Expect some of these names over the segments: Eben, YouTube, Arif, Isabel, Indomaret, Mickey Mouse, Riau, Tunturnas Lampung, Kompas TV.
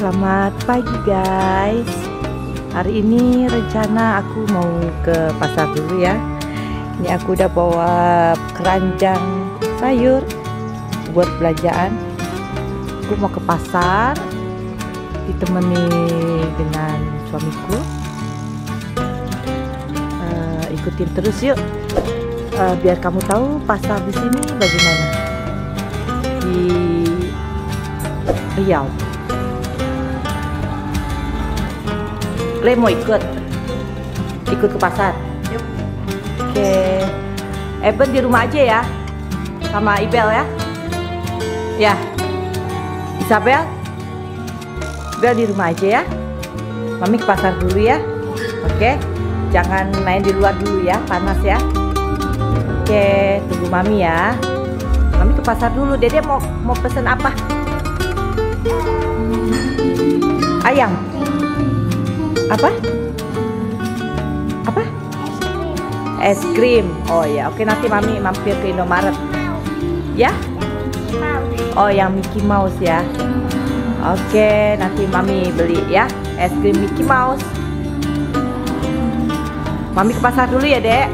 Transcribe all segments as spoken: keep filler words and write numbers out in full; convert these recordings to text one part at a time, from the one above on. Selamat pagi guys. Hari ini rencana aku mau ke pasar dulu ya. Ini aku udah bawa keranjang sayur buat belanjaan. Aku mau ke pasar ditemani dengan suamiku. Uh, ikutin terus yuk. Uh, biar kamu tahu pasar di sini bagaimana di Riau. Le mau ikut, ikut ke pasar. Yuk. Oke, Eben di rumah aja ya, sama Isabel ya. Ya, Isabel, Isabel di rumah aja ya. Mami ke pasar dulu ya. Oke, jangan main di luar dulu ya, panas ya. Oke, tunggu Mami ya. Mami ke pasar dulu. Dede mau mau pesen apa? Ayam. Apa? Apa? Es krim. Oh ya, oke nanti Mami mampir ke Indomaret. Ya? Oh, yang Mickey Mouse ya. Oke, nanti Mami beli ya es krim Mickey Mouse. Mami ke pasar dulu ya, Dek.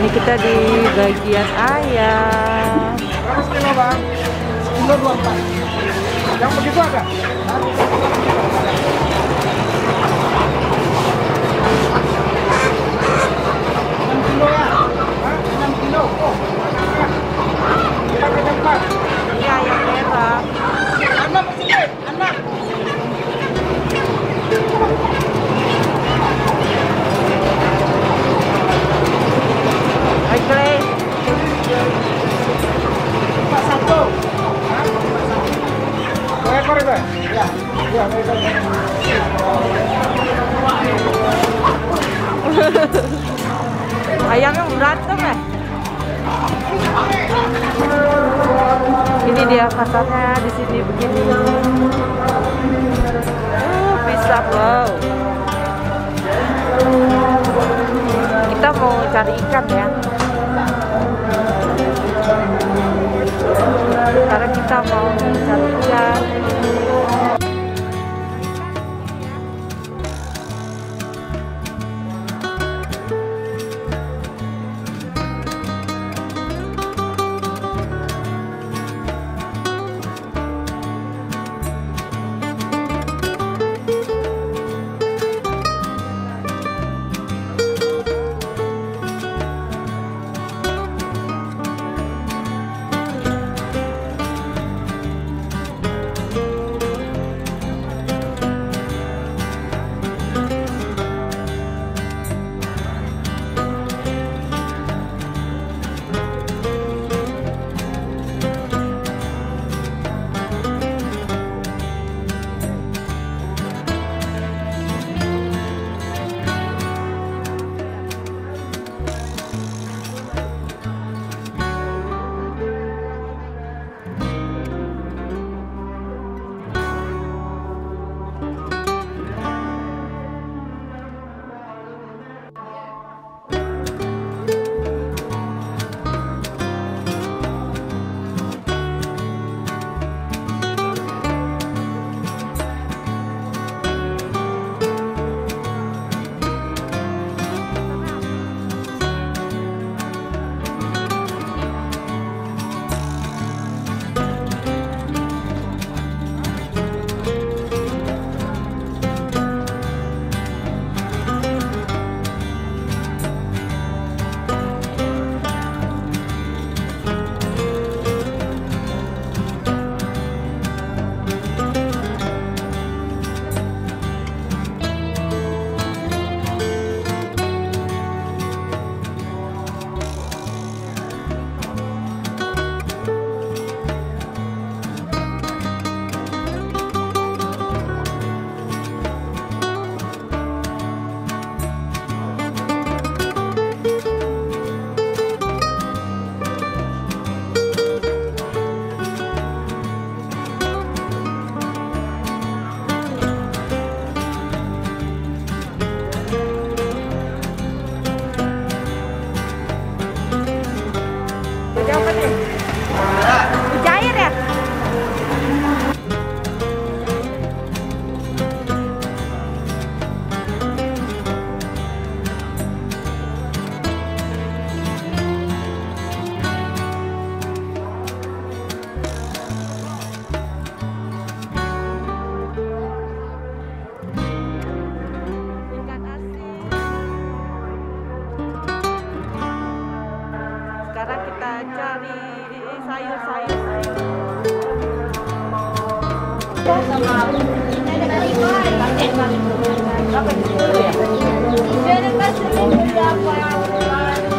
Ini kita di bagian ayam. Yang begitu ada. enam kilo ya. enam kilo. Oh. Kita ke tempat. Iya, yang merah. Anak sini, anak. Oke. Pas satu. Ekor itu? Ya. Ya, ekor. Ayamnya berantem ya? Ini dia pasarnya di sini begini. Uh, bisa wow. Kita mau cari ikan ya. Sekarang kita mau cari ikan.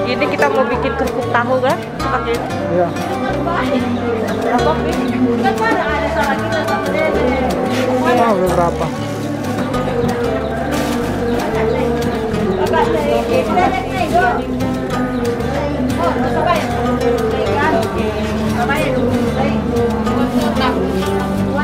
Ini kita mau bikin kerupuk tahu kan? Pakai ini. Iya. Berapa sih? Kan ada salah kita sama dia. Berapa?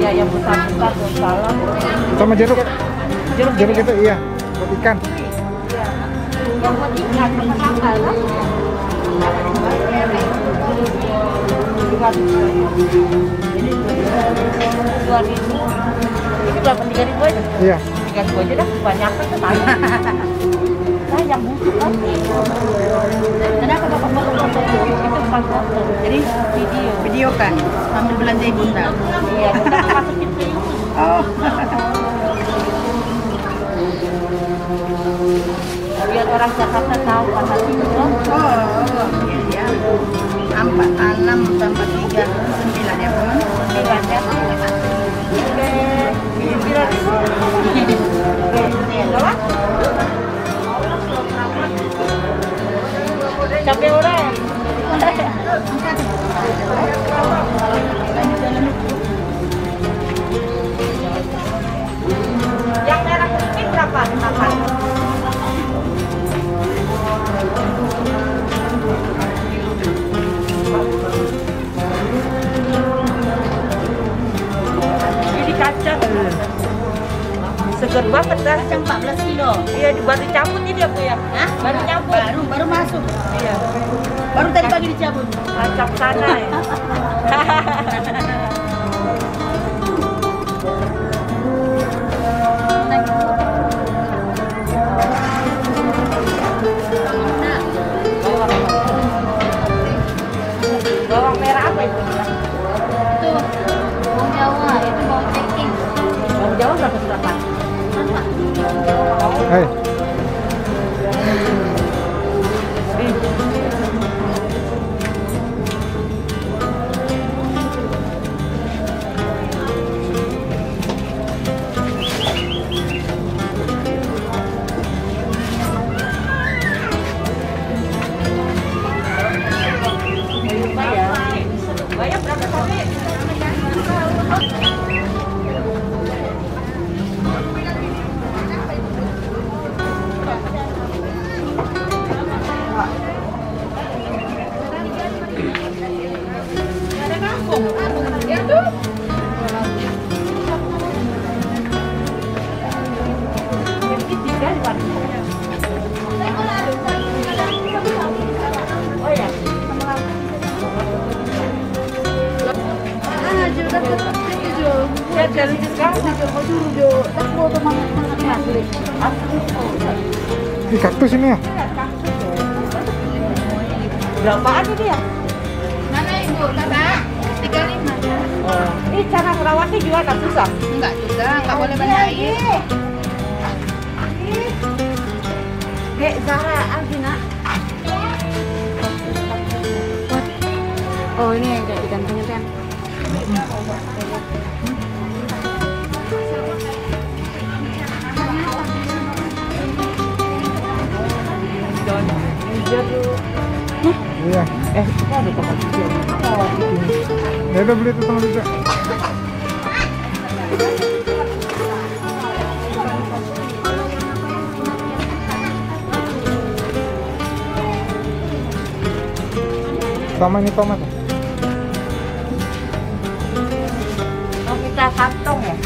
Iya, yang besar-besar salam. Sama jeruk. Jeruk, jeruk itu iya, buat ikan. Iya. Yang buat ikan sama sambal kan? Ini dua ribu. Ini berapa? tiga ribu aja? Iya. tiga ribu aja dah, banyak kan tadi. Nah, yang busuk kan. Tadi aku dapat foto-foto. Jadi video, video kan sambil belanja ibunda. Iya, kita masukin ke YouTube. Oh. Biar orang Jakarta tahu apa itu. Oh, iya. Empat enam tambah tiga sembilan ya, teman. Sembilan ya. Kira-kira itu. Oke, capek orang. Yang merah kuning berapa? Berapa? Ini kacang segar banget kan? Kacang empat belas kilo. Iya, baru cabut ini apa ya? Hah? Baru cabut. Baru baru masuk. Iya. Baru tadi pagi dicabut. Kacang sana ya. Bawang merah apa itu? Itu bawang Jawa, itu bawang ceking. Bawang Jawa berapa berapa? Sama. Hei. Ini kaktus ini ya? Berapaan ini ya? Mana ibu? Kakak? tiga puluh lima. Oh. Ini cara merawatnya juga nggak susah? Enggak juga, nggak boleh banyain. Hei Zara, Alvina. Oh ini yang kayak digantungin kan? Iya. Eh, kita ada tempat juga. Ya udah beli itu sama juga. Sama ini tomat. Oh, kita kantong ya.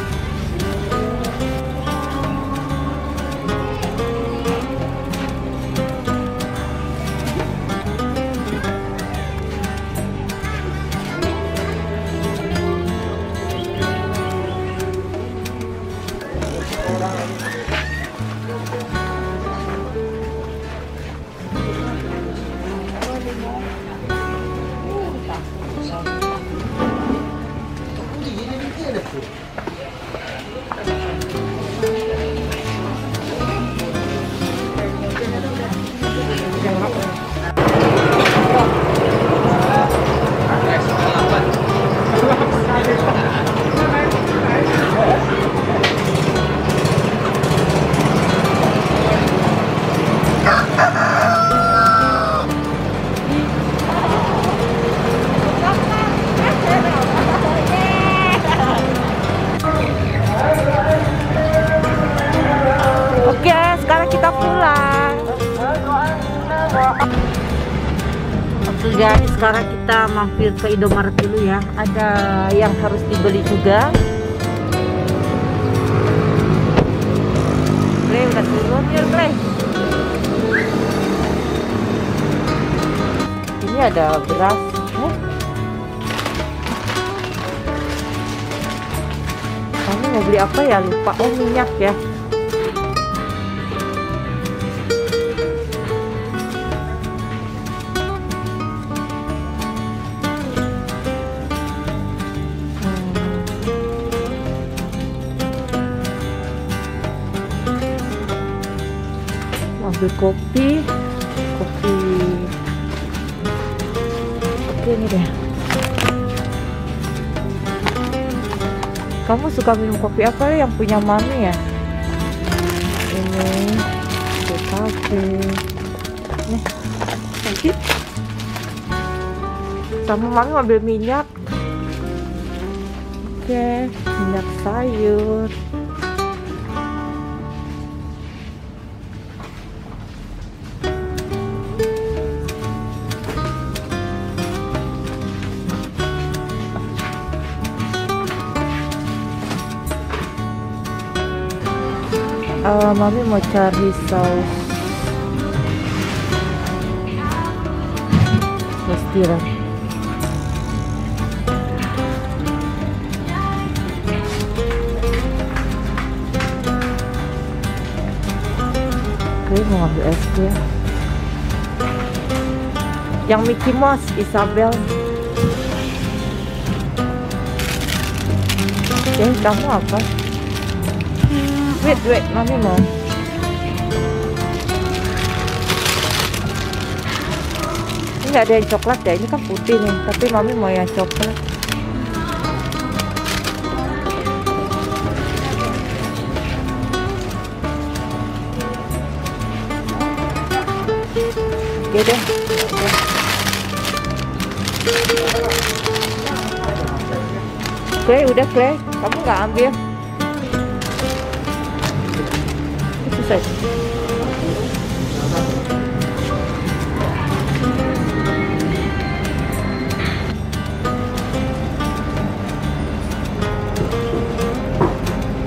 kita pulang. Oke guys, sekarang kita mampir ke Indomaret dulu ya. Ada yang harus dibeli juga. Play, udah turun ya, play. Ini ada beras. Eh? Kamu mau beli apa ya? Lupa. Oh, minyak ya. Ambil kopi, kopi, oke ini deh. Kamu suka minum kopi apa yang punya mami ya? Ini kopi, nih, sedikit. Sama mami ambil minyak, oke, minyak sayur. Uh, mami mau cari saus pastiran. Oke, mau ambil es krim. Yang Mickey Mouse, Isabel. Oke, kamu apa? Wait, wait, mami mau. Ini nggak ada yang coklat ya, ini kan putih nih. Tapi mami mau yang coklat. Oke deh. Oke, udah Clay, kamu nggak ambil. Oke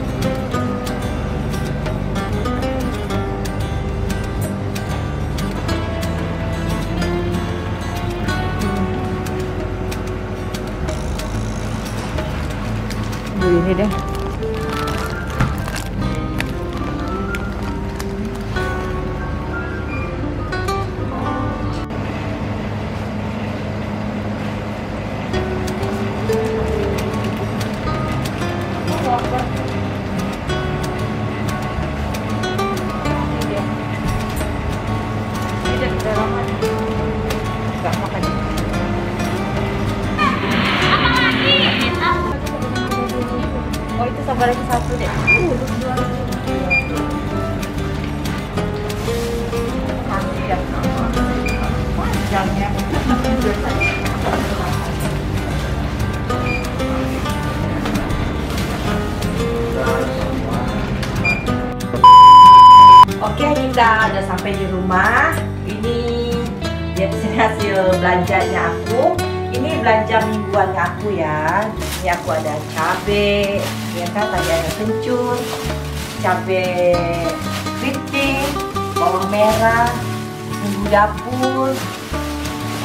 ini deh. Sabar lagi satu deh. Oke, kita udah sampai di rumah. Ini ya hasil belanjanya aku. Ini belanja mingguannya aku ya. Ini aku ada cabai, ya kan, tadi ada kencur, cabai keriting, bawang merah, bumbu dapur,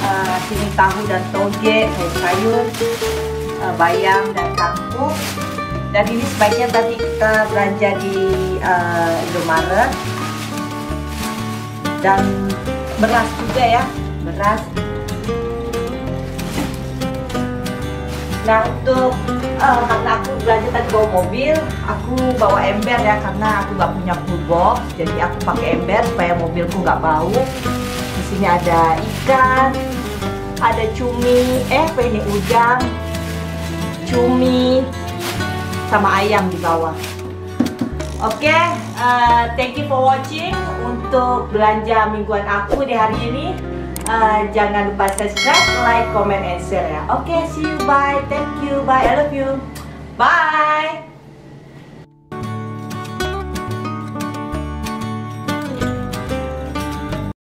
uh, sini tahu dan toge, sayur-sayur, uh, bayam dan kangkung. Dan ini sebaiknya tadi kita belanja di uh, Indomaret. Dan beras juga ya, beras. Nah untuk uh, karena aku belanja tadi bawa mobil, aku bawa ember ya karena aku nggak punya box, jadi aku pakai ember supaya mobilku nggak bau. Di sini ada ikan, ada cumi, eh apa ini udang, cumi, sama ayam di bawah. Oke, okay, uh, thank you for watching untuk belanja mingguan aku di hari ini. Uh, jangan lupa subscribe, like, comment, and share ya. Oke, okay, see you, bye, thank you, bye, I love you, bye.